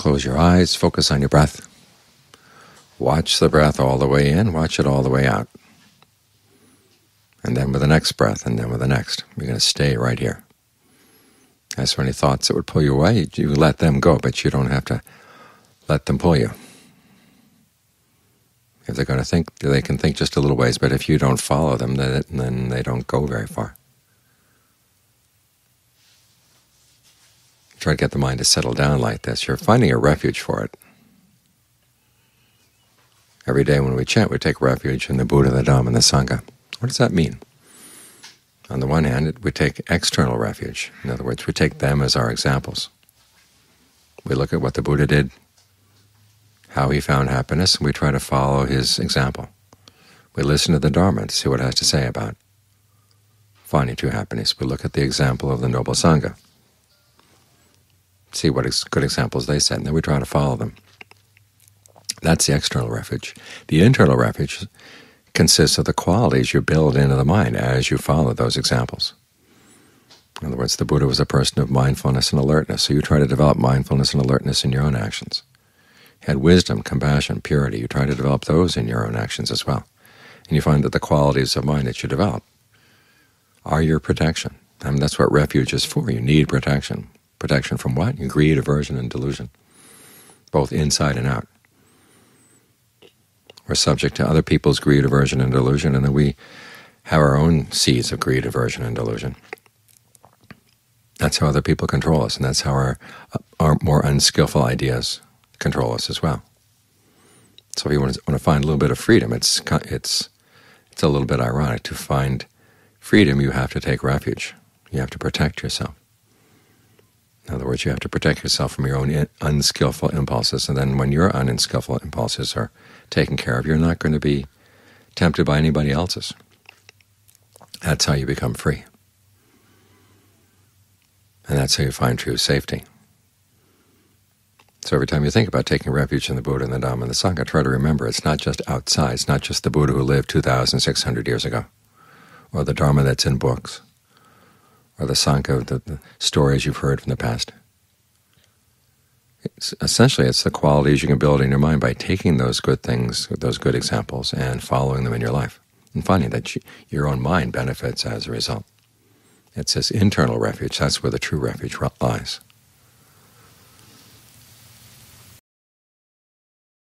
Close your eyes, focus on your breath. Watch the breath all the way in, watch it all the way out. And then with the next breath, and then with the next. You're going to stay right here. As for any thoughts that would pull you away, you let them go, but you don't have to let them pull you. If they're going to think, they can think just a little ways, but if you don't follow them, then they don't go very far. Try to get the mind to settle down like this. You're finding a refuge for it. Every day when we chant, we take refuge in the Buddha, the Dhamma, and the Sangha. What does that mean? On the one hand, we take external refuge. In other words, we take them as our examples. We look at what the Buddha did, how he found happiness, and we try to follow his example. We listen to the Dharma to see what it has to say about finding true happiness. We look at the example of the Noble Sangha, see what good examples they set, and then we try to follow them. That's the external refuge. The internal refuge consists of the qualities you build into the mind as you follow those examples. In other words, the Buddha was a person of mindfulness and alertness, so you try to develop mindfulness and alertness in your own actions. He had wisdom, compassion, purity. You try to develop those in your own actions as well. And you find that the qualities of mind that you develop are your protection. I mean, that's what refuge is for. You need protection. Protection from what? Greed, aversion, and delusion, both inside and out. We're subject to other people's greed, aversion, and delusion, and then we have our own seeds of greed, aversion, and delusion. That's how other people control us, and that's how our more unskillful ideas control us as well. So if you want to find a little bit of freedom, it's a little bit ironic. To find freedom, you have to take refuge. You have to protect yourself. In other words, you have to protect yourself from your own unskillful impulses, and then when your unskillful impulses are taken care of, you're not going to be tempted by anybody else's. That's how you become free. And that's how you find true safety. So every time you think about taking refuge in the Buddha and the Dhamma and the Sangha, try to remember it's not just outside, it's not just the Buddha who lived 2,600 years ago, or the Dharma that's in books, or the Sangha, the stories you've heard from the past. Essentially, it's the qualities you can build in your mind by taking those good things, those good examples, and following them in your life, and finding that your own mind benefits as a result. It's this internal refuge. That's where the true refuge lies.